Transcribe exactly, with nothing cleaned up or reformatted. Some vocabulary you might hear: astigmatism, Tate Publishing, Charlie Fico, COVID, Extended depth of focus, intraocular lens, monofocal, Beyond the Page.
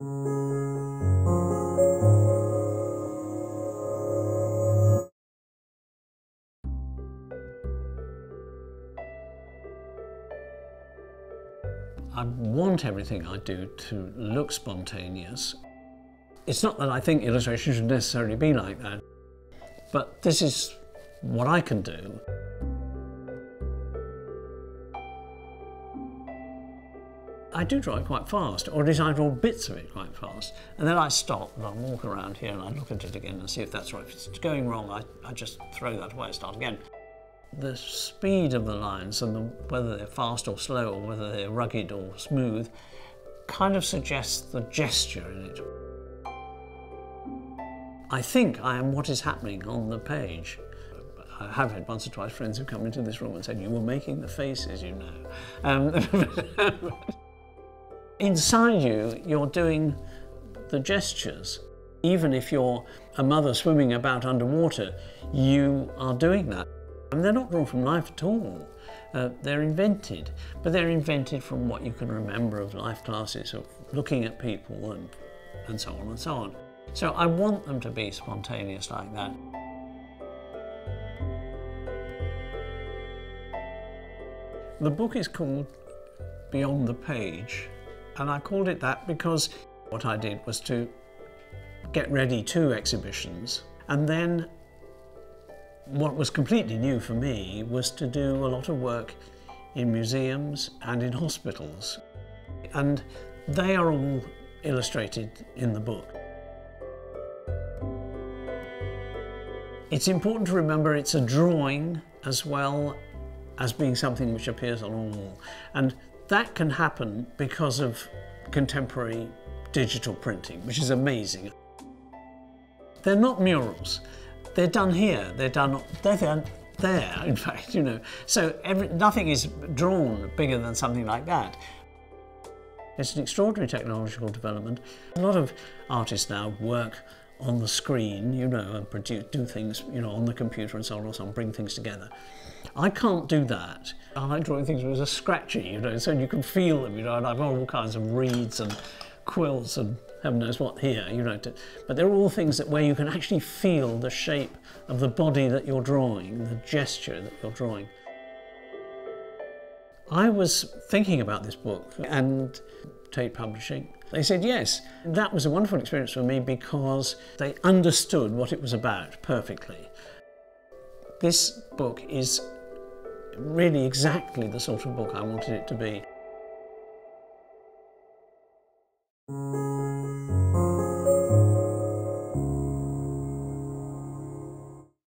I want everything I do to look spontaneous. It's not that I think illustration should necessarily be like that, but this is what I can do. I do draw it quite fast, or at least I draw bits of it quite fast, and then I stop and I walk around here and I look at it again and see if that's right. If it's going wrong, I, I just throw that away and start again. The speed of the lines and the, whether they're fast or slow or whether they're rugged or smooth kind of suggests the gesture in it. I think I am what is happening on the page. I have had once or twice friends who come into this room and said, "You were making the faces, you know." Um, Inside you, you're doing the gestures. Even if you're a mother swimming about underwater, you are doing that. And they're not drawn from life at all. Uh, they're invented, but they're invented from what you can remember of life classes, of looking at people and, and so on and so on. So I want them to be spontaneous like that. The book is called Beyond the Page. And I called it that because what I did was to get ready two exhibitions, and then what was completely new for me was to do a lot of work in museums and in hospitals. And they are all illustrated in the book. It's important to remember it's a drawing as well as being something which appears on a wall. And that can happen because of contemporary digital printing, which is amazing. They're not murals. They're done here. They're done they're done there, in fact, you know. So every, nothing is drawn bigger than something like that. It's an extraordinary technological development. A lot of artists now work on the screen, you know, and produce, do things, you know, on the computer and so on and so on, bring things together. I can't do that. I draw things with a scratchy, you know, so you can feel them, you know, and I've got all kinds of reeds and quills and heaven knows what here, you know, to, but they're all things that where you can actually feel the shape of the body that you're drawing, the gesture that you're drawing. I was thinking about this book and Tate Publishing. They said yes. That was a wonderful experience for me because they understood what it was about perfectly. This book is really exactly the sort of book I wanted it to be.